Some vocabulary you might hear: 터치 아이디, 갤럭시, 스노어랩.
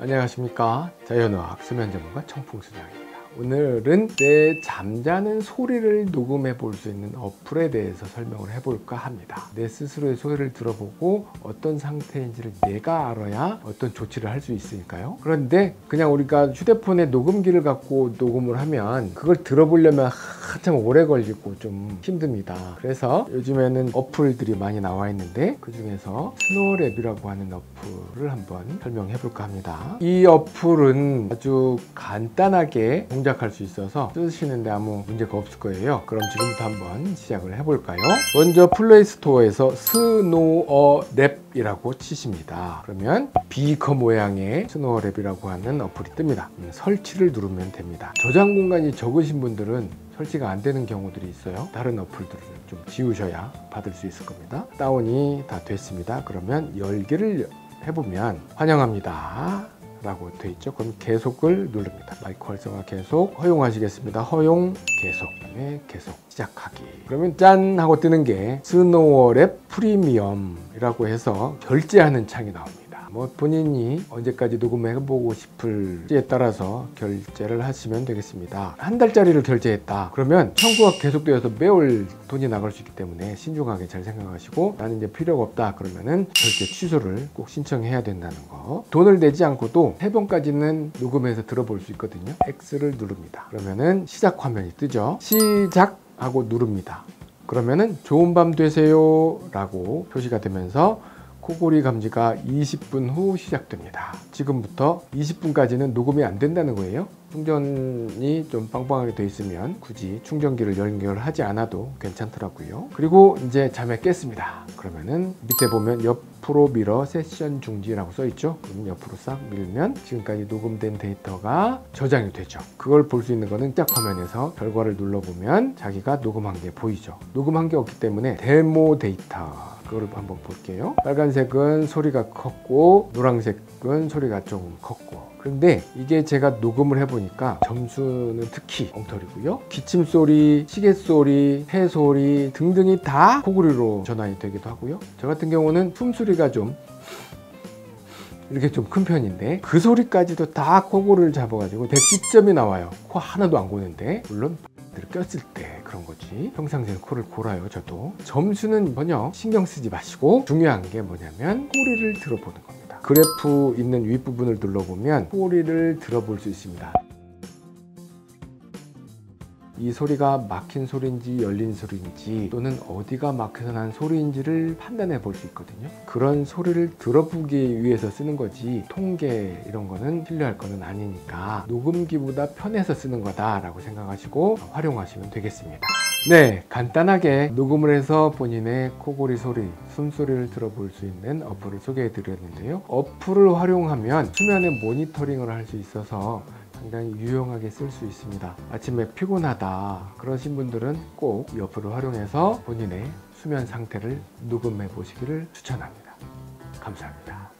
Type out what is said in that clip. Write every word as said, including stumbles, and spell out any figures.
안녕하십니까. 자연어학 수면 전문가 청풍수장입니다. 오늘은 내 잠자는 소리를 녹음해 볼 수 있는 어플에 대해서 설명을 해볼까 합니다. 내 스스로의 소리를 들어보고 어떤 상태인지를 내가 알아야 어떤 조치를 할 수 있으니까요. 그런데 그냥 우리가 휴대폰에 녹음기를 갖고 녹음을 하면 그걸 들어보려면 한참 오래 걸리고 좀 힘듭니다. 그래서 요즘에는 어플들이 많이 나와 있는데 그 중에서 스노어랩이라고 하는 어플을 한번 설명해 볼까 합니다. 이 어플은 아주 간단하게 동작할 수 있어서 쓰시는데 아무 문제가 없을 거예요. 그럼 지금부터 한번 시작을 해볼까요? 먼저 플레이 스토어에서 스노어랩이라고 치십니다. 그러면 비커 모양의 스노어랩이라고 하는 어플이 뜹니다. 음, 설치를 누르면 됩니다. 저장 공간이 적으신 분들은 설치가 안 되는 경우들이 있어요. 다른 어플들을 좀 지우셔야 받을 수 있을 겁니다. 다운이 다 됐습니다. 그러면 열기를 해보면 환영합니다 라고 되어 있죠. 그럼 계속을 누릅니다. 마이크 활성화 계속, 허용하시겠습니다. 허용, 계속, 그다음에 계속, 시작하기. 그러면 짠 하고 뜨는 게 스노어랩 프리미엄이라고 해서 결제하는 창이 나옵니다. 뭐 본인이 언제까지 녹음해보고 싶을지에 따라서 결제를 하시면 되겠습니다. 한 달짜리를 결제했다. 그러면 청구가 계속되어서 매월 돈이 나갈 수 있기 때문에 신중하게 잘 생각하시고 나는 이제 필요가 없다 그러면은 결제 취소를 꼭 신청해야 된다는 거. 돈을 내지 않고도 세 번까지는 녹음해서 들어볼 수 있거든요. X를 누릅니다. 그러면은 시작 화면이 뜨죠. 시작 하고 누릅니다. 그러면은 좋은 밤 되세요 라고 표시가 되면서 코골이 감지가 이십 분 후 시작됩니다. 지금부터 이십 분까지는 녹음이 안 된다는 거예요. 충전이 좀 빵빵하게 돼 있으면 굳이 충전기를 연결하지 않아도 괜찮더라고요. 그리고 이제 잠에 깼습니다. 그러면은 밑에 보면 옆으로 밀어 세션 중지라고 써 있죠. 그럼 옆으로 싹 밀면 지금까지 녹음된 데이터가 저장이 되죠. 그걸 볼 수 있는 거는 시작 화면에서 결과를 눌러보면 자기가 녹음한 게 보이죠. 녹음한 게 없기 때문에 데모 데이터 그걸 한번 볼게요. 빨간색은 소리가 컸고 노란색은 소리가 조금 컸고. 그런데 이게 제가 녹음을 해보니까 점수는 특히 엉터리고요. 기침소리, 시계소리, 새소리 등등이 다 코골이로 전환이 되기도 하고요. 저 같은 경우는 숨소리가 좀 이렇게 좀 큰 편인데 그 소리까지도 다 코골이를 잡아가지고 백십 점이 나와요. 코 하나도 안 고는데. 물론 꼈을 때 그런 거지 평상시에 코를 골아요. 저도 점수는 전혀 신경 쓰지 마시고 중요한 게 뭐냐면 꼬리를 들어보는 겁니다. 그래프 있는 윗부분을 눌러보면 꼬리를 들어볼 수 있습니다. 이 소리가 막힌 소리인지 열린 소리인지 또는 어디가 막혀서 난 소리인지를 판단해 볼 수 있거든요. 그런 소리를 들어보기 위해서 쓰는 거지 통계 이런 거는 필요할 거는 아니니까 녹음기보다 편해서 쓰는 거다 라고 생각하시고 활용하시면 되겠습니다. 네, 간단하게 녹음을 해서 본인의 코골이 소리, 숨소리를 들어볼 수 있는 어플을 소개해 드렸는데요. 어플을 활용하면 수면의 모니터링을 할 수 있어서 상당히 유용하게 쓸 수 있습니다. 아침에 피곤하다 그러신 분들은 꼭 이 어플을 활용해서 본인의 수면 상태를 녹음해 보시기를 추천합니다. 감사합니다.